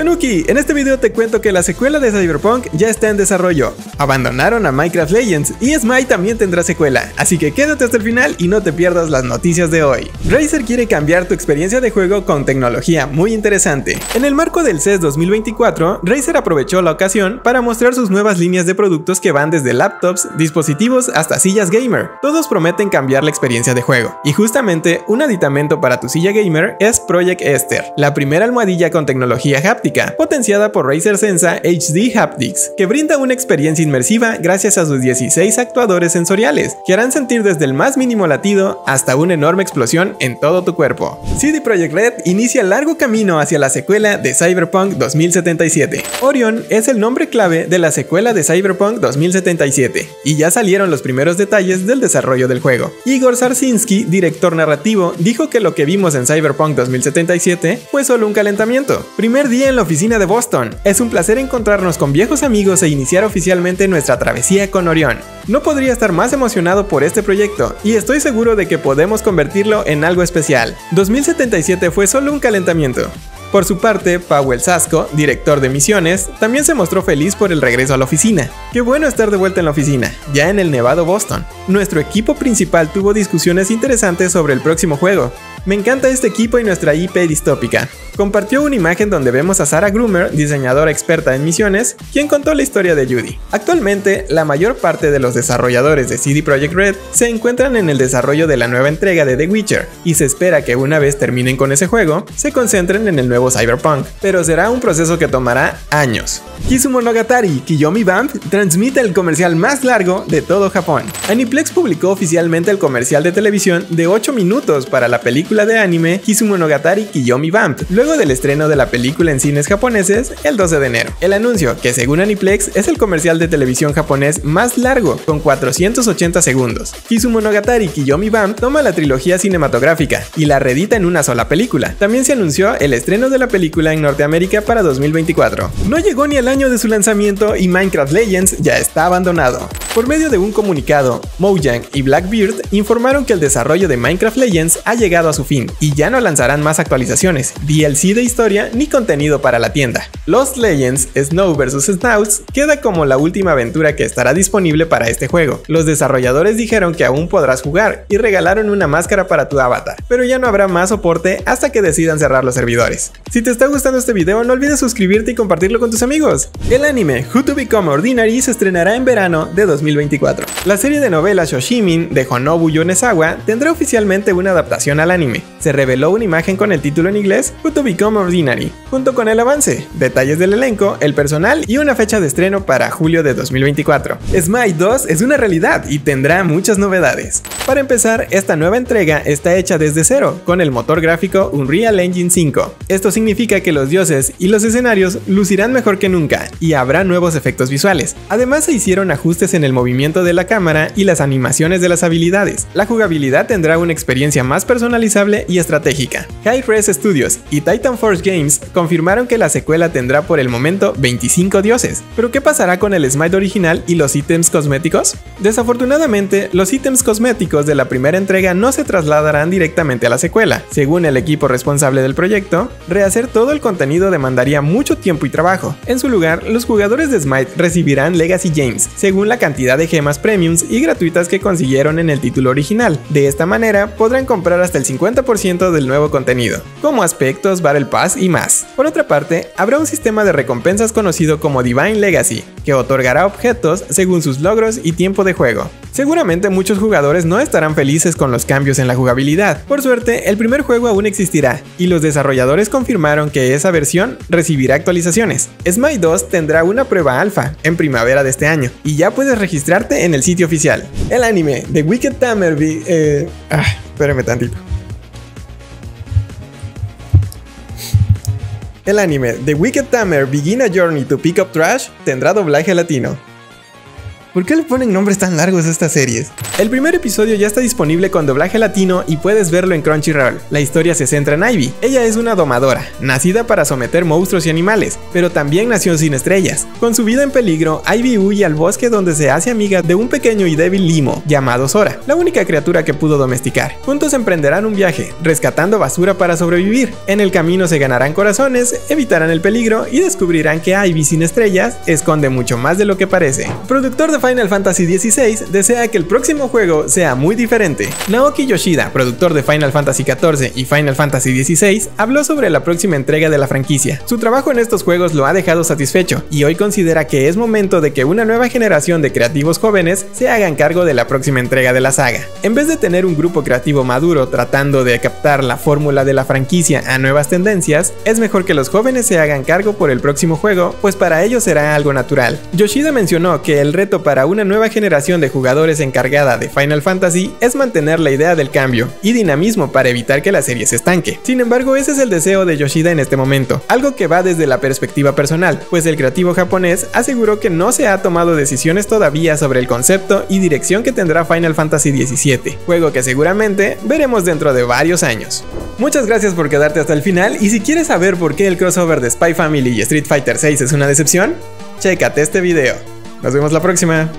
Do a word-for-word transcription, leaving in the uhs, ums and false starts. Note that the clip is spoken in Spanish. Tanuki, en este video te cuento que la secuela de Cyberpunk ya está en desarrollo, abandonaron a Minecraft Legends y Smite también tendrá secuela, así que quédate hasta el final y no te pierdas las noticias de hoy. Razer quiere cambiar tu experiencia de juego con tecnología muy interesante. En el marco del C E S dos mil veinticuatro, Razer aprovechó la ocasión para mostrar sus nuevas líneas de productos que van desde laptops, dispositivos hasta sillas gamer. Todos prometen cambiar la experiencia de juego, y justamente un aditamento para tu silla gamer es Project Esther, la primera almohadilla con tecnología háptica potenciada por Razer Sensa H D Haptics, que brinda una experiencia inmersiva gracias a sus dieciséis actuadores sensoriales, que harán sentir desde el más mínimo latido hasta una enorme explosión en todo tu cuerpo. C D Projekt Red inicia largo camino hacia la secuela de Cyberpunk dos mil setenta y siete. Orion es el nombre clave de la secuela de Cyberpunk dos mil setenta y siete, y ya salieron los primeros detalles del desarrollo del juego. Igor Sarsinski, director narrativo, dijo que lo que vimos en Cyberpunk dos mil setenta y siete fue solo un calentamiento. Primer día en la oficina de Boston. Es un placer encontrarnos con viejos amigos e iniciar oficialmente nuestra travesía con Orión. No podría estar más emocionado por este proyecto y estoy seguro de que podemos convertirlo en algo especial. dos mil setenta y siete fue solo un calentamiento. Por su parte, Pawel Sasko, director de misiones, también se mostró feliz por el regreso a la oficina. Qué bueno estar de vuelta en la oficina, ya en el nevado Boston. Nuestro equipo principal tuvo discusiones interesantes sobre el próximo juego. Me encanta este equipo y nuestra I P distópica. Compartió una imagen donde vemos a Sarah Grumer, diseñadora experta en misiones, quien contó la historia de Judy. Actualmente, la mayor parte de los desarrolladores de C D Projekt Red se encuentran en el desarrollo de la nueva entrega de The Witcher, y se espera que una vez terminen con ese juego, se concentren en el nuevo Cyberpunk, pero será un proceso que tomará años. Kizumonogatari Koyomi Vamp transmite el comercial más largo de todo Japón. Aniplex publicó oficialmente el comercial de televisión de ocho minutos para la película de anime Kizumonogatari Koyomi Vamp, luego del estreno de la película en cines japoneses el doce de enero. El anuncio, que según Aniplex es el comercial de televisión japonés más largo, con cuatrocientos ochenta segundos. Kizumonogatari Koyomi Vamp toma la trilogía cinematográfica y la reedita en una sola película. También se anunció el estreno de la película en Norteamérica para dos mil veinticuatro. No llegó ni el año de su lanzamiento y Minecraft Legends ya está abandonado. Por medio de un comunicado, Mojang y Blackbird informaron que el desarrollo de Minecraft Legends ha llegado a su fin y ya no lanzarán más actualizaciones, D L C de historia ni contenido para la tienda. Lost Legends Snow versus Snouts queda como la última aventura que estará disponible para este juego. Los desarrolladores dijeron que aún podrás jugar y regalaron una máscara para tu avatar, pero ya no habrá más soporte hasta que decidan cerrar los servidores. Si te está gustando este video, no olvides suscribirte y compartirlo con tus amigos. El anime Who to Become Ordinary se estrenará en verano de dos mil veinticuatro. La serie de novelas Shoshimin de Honobu Yonesawa tendrá oficialmente una adaptación al anime. Se reveló una imagen con el título en inglés Who to Become Ordinary, junto con el avance, detalles del elenco, el personal y una fecha de estreno para julio de dos mil veinticuatro. Smite dos es una realidad y tendrá muchas novedades. Para empezar, esta nueva entrega está hecha desde cero, con el motor gráfico Unreal Engine cinco. Esto significa que los dioses y los escenarios lucirán mejor que nunca y habrá nuevos efectos visuales. Además, se hicieron ajustes en el movimiento de la cámara y las animaciones de las habilidades. La jugabilidad tendrá una experiencia más personalizable y estratégica. Hi-Rez Studios y Titan Force Games confirmaron que la secuela tendrá por el momento veinticinco dioses. ¿Pero qué pasará con el Smite original y los ítems cosméticos? Desafortunadamente, los ítems cosméticos de la primera entrega no se trasladarán directamente a la secuela. Según el equipo responsable del proyecto, rehacer todo el contenido demandaría mucho tiempo y trabajo. En su lugar, los jugadores de Smite recibirán Legacy Games, según la cantidad de gemas premiums y gratuitas que consiguieron en el título original. De esta manera, podrán comprar hasta el cincuenta por ciento del nuevo contenido, como aspectos, Battle Pass y más. Por otra parte, habrá un sistema de recompensas conocido como Divine Legacy, que otorgará objetos según sus logros y tiempo de juego. Seguramente muchos jugadores no estarán felices con los cambios en la jugabilidad. Por suerte, el primer juego aún existirá, y los desarrolladores confirmaron que esa versión recibirá actualizaciones. Smite dos tendrá una prueba alfa en primavera de este año, y ya puedes registrarte en el sitio oficial. El anime The Wicked Tamer Begin... Eh, ah, espérame tantito. El anime The Wicked Tamer Begin a Journey to Pick Up Trash tendrá doblaje latino. ¿Por qué le ponen nombres tan largos a estas series? El primer episodio ya está disponible con doblaje latino y puedes verlo en Crunchyroll. La historia se centra en Ivy. Ella es una domadora, nacida para someter monstruos y animales, pero también nació sin estrellas. Con su vida en peligro, Ivy huye al bosque donde se hace amiga de un pequeño y débil limo llamado Sora, la única criatura que pudo domesticar. Juntos emprenderán un viaje, rescatando basura para sobrevivir. En el camino se ganarán corazones, evitarán el peligro y descubrirán que Ivy sin estrellas esconde mucho más de lo que parece. El productor de Final Fantasy dieciséis desea que el próximo juego sea muy diferente. Naoki Yoshida, productor de Final Fantasy catorce y Final Fantasy dieciséis, habló sobre la próxima entrega de la franquicia. Su trabajo en estos juegos lo ha dejado satisfecho y hoy considera que es momento de que una nueva generación de creativos jóvenes se hagan cargo de la próxima entrega de la saga. En vez de tener un grupo creativo maduro tratando de captar la fórmula de la franquicia a nuevas tendencias, es mejor que los jóvenes se hagan cargo por el próximo juego, pues para ellos será algo natural. Yoshida mencionó que el reto para una nueva generación de jugadores encargada de Final Fantasy es mantener la idea del cambio y dinamismo para evitar que la serie se estanque. Sin embargo, ese es el deseo de Yoshida en este momento, algo que va desde la perspectiva personal, pues el creativo japonés aseguró que no se ha tomado decisiones todavía sobre el concepto y dirección que tendrá Final Fantasy diecisiete, juego que seguramente veremos dentro de varios años. Muchas gracias por quedarte hasta el final, y si quieres saber por qué el crossover de Spy Family y Street Fighter seis es una decepción, chécate este video. Nos vemos la próxima.